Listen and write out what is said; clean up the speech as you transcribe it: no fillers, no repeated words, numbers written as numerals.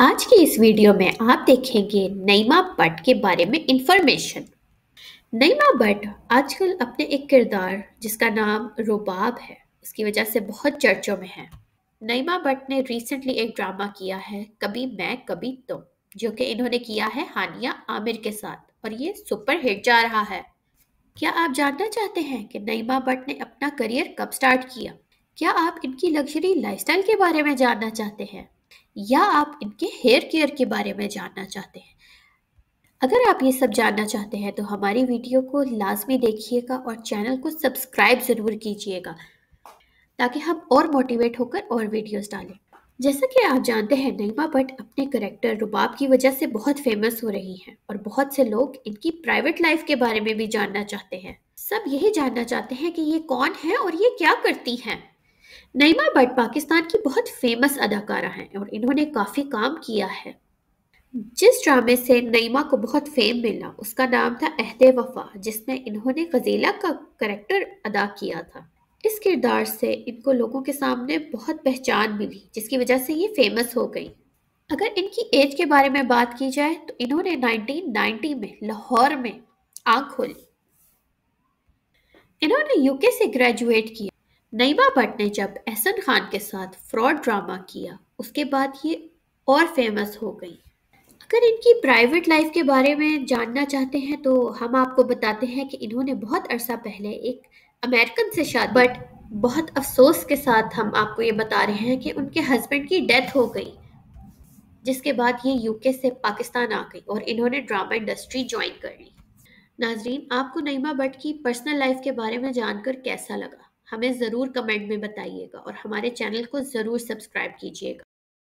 आज की इस वीडियो में आप देखेंगे नईमा बट के बारे में इंफॉर्मेशन। नईमा बट आजकल अपने एक किरदार जिसका नाम रुबाब है उसकी वजह से बहुत चर्चों में है। नईमा बट ने रिसेंटली एक ड्रामा किया है कभी मैं कभी तुम, जो कि इन्होंने किया है हानिया आमिर के साथ और ये सुपर हिट जा रहा है। क्या आप जानना चाहते हैं कि नईमा बट ने अपना करियर कब स्टार्ट किया? क्या आप इनकी लग्जरी लाइफस्टाइल के बारे में जानना चाहते हैं या आप इनके हेयर केयर के बारे में जानना चाहते हैं? अगर आप ये सब जानना चाहते हैं तो हमारी वीडियो को लाजमी देखिएगा और चैनल को सब्सक्राइब ज़रूर कीजिएगा ताकि हम और मोटिवेट होकर और वीडियोस डालें। जैसा कि आप जानते हैं नईमा बट अपने कैरेक्टर रुबाब की वजह से बहुत फेमस हो रही हैं और बहुत से लोग इनकी प्राइवेट लाइफ के बारे में भी जानना चाहते हैं। सब यही जानना चाहते हैं कि ये कौन है और ये क्या करती हैं। नईमा बट पाकिस्तान की बहुत फेमस अदाकारा हैं और इन्होंने काफ़ी काम किया है। जिस ड्रामे से नईमा को बहुत फेम मिला उसका नाम था अहदे वफा, जिसमें इन्होंने गजेला का कैरेक्टर अदा किया था। इस किरदार से इनको लोगों के सामने बहुत पहचान मिली जिसकी वजह से ये फेमस हो गई। अगर इनकी एज के बारे में बात की जाए तो इन्होंने 1990 में लाहौर में आँख खोली। इन्होंने यूके से ग्रेजुएट किया। नईमा बट ने जब एहसन खान के साथ फ्रॉड ड्रामा किया उसके बाद ये और फेमस हो गई। अगर इनकी प्राइवेट लाइफ के बारे में जानना चाहते हैं तो हम आपको बताते हैं कि इन्होंने बहुत अरसा पहले एक अमेरिकन से शादी, बट बहुत अफसोस के साथ हम आपको ये बता रहे हैं कि उनके हस्बैंड की डेथ हो गई, जिसके बाद ये यूके से पाकिस्तान आ गई और इन्होंने ड्रामा इंडस्ट्री ज्वाइन कर ली। नाजरीन, आपको नईमा बट की पर्सनल लाइफ के बारे में जानकर कैसा लगा हमें ज़रूर कमेंट में बताइएगा और हमारे चैनल को ज़रूर सब्सक्राइब कीजिएगा।